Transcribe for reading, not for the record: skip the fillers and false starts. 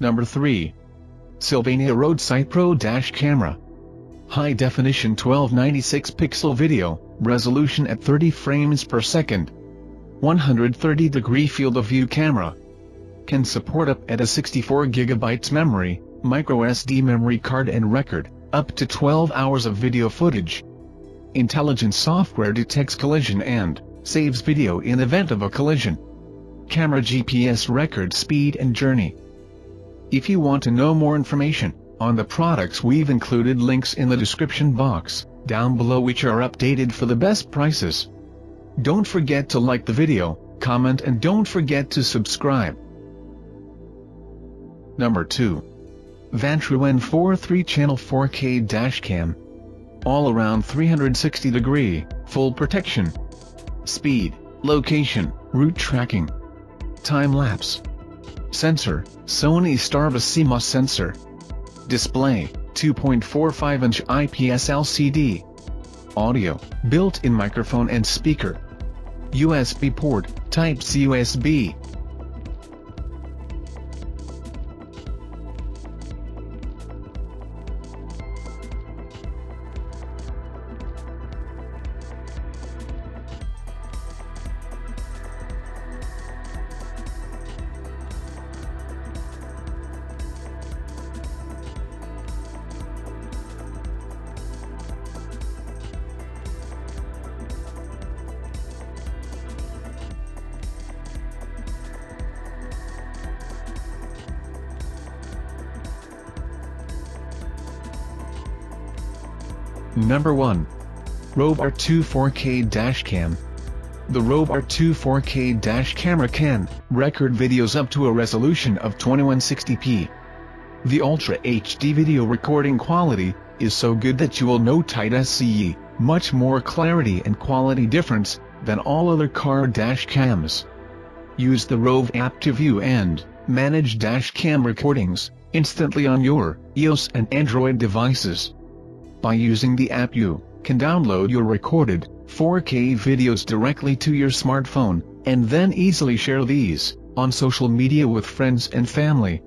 Number 3. Sylvania Roadside Pro Dash Camera. High definition 1296 pixel video, resolution at 30 frames per second. 130 degree field of view camera. Can support up at a 64 GB memory, microSD memory card and record, up to 12 hours of video footage. Intelligent software detects collision and saves video in event of a collision. Camera GPS record speed and journey. If you want to know more information on the products, we've included links in the description box down below which are updated for the best prices. Don't forget to like the video, comment and don't forget to subscribe. Number 2. Vantrue N4 3-channel 4K dash cam. All around 360 degree, full protection. Speed, location, route tracking. Time lapse. Sensor, Sony Starvis CMOS sensor. Display, 2.45-inch IPS LCD. Audio, built-in microphone and speaker. USB port, Type-C USB. Number 1. Rove R2 4K dash cam. The Rove R2 4K dash camera can record videos up to a resolution of 2160p. The Ultra HD video recording quality is so good that you will note tight SCE, much more clarity and quality difference than all other car dash cams. Use the Rove app to view and manage dash cam recordings instantly on your iOS and Android devices. By using the app, you can download your recorded 4K videos directly to your smartphone, and then easily share these on social media with friends and family,